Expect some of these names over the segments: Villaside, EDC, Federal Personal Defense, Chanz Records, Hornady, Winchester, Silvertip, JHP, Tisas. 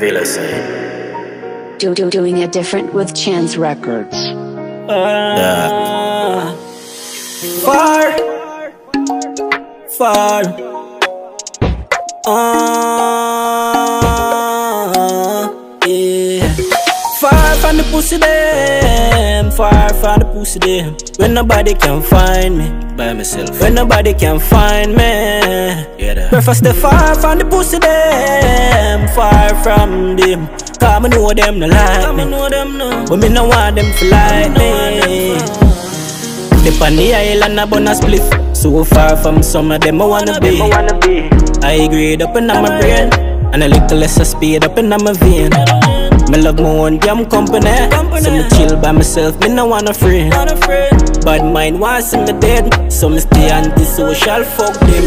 Velocity. Doing it different with Chanz Records. Far. Yeah. Far from the pussy them, far from the pussy them. When nobody can find me, by myself. When nobody can find me, yeah. Breakfast the far from the pussy them, far from them. 'Cause I know them no like me, but me no want them to like me. Dip on the island, I burn a split. So far from some of them I wanna be. I grade up in my brain, and a little less of speed up in my vein. Me love my own damn company, so me chill by myself, me no wanna free. Bad mind wants me dead, so me stay anti-social, fuck them.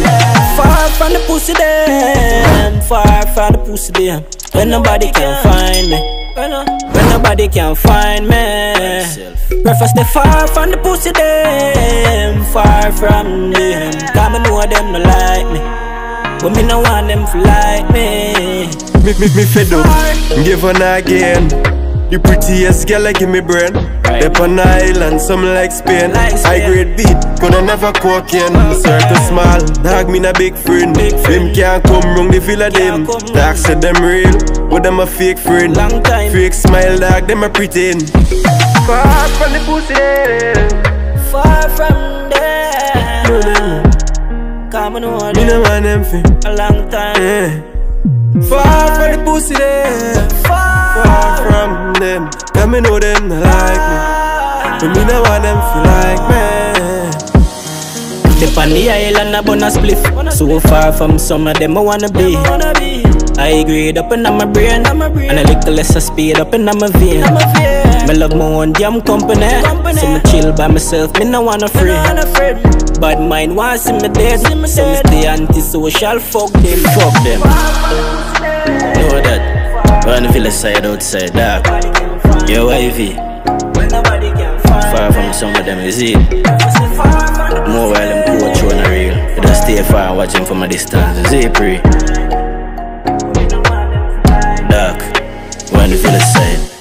Far from the pussy them, far from the pussy them. When nobody can find me, when nobody can find me. Breakfast the far from the pussy them, far from them. 'Cause I know them no like me, but me no want them to like me. Me fed up, give on again. The prettiest girl I give me brain. Up on the island, some like Spain. High grade beat, gonna never cocaine. Circle small, dog me na big friend. Them can't come round the villa them. Dog said them real, but them a fake friend. Fake smile dog, them a pretend. Far from the pussy, far from them. Come on over there, me no want them for a long time. Far from the pussy, far from them. 'Cause me know them not like me, but me no want them feel like me. Dip on the island, I burn a spliff. So far from some of them I wanna be. I grade up in my brain, and a little less of speed up in my vein. Me love my own damn company, so me chill by myself, me no wanna free. Bad mind wants me dead, so me stay anti-social, fuck them, fuck them. Know that, on the village side outside, dog. Yo, Ivy, far from some of them, you see. More while them coach you on a reel. You just stay far and watch them from a distance, you see, pre. Dark, we're on the village side.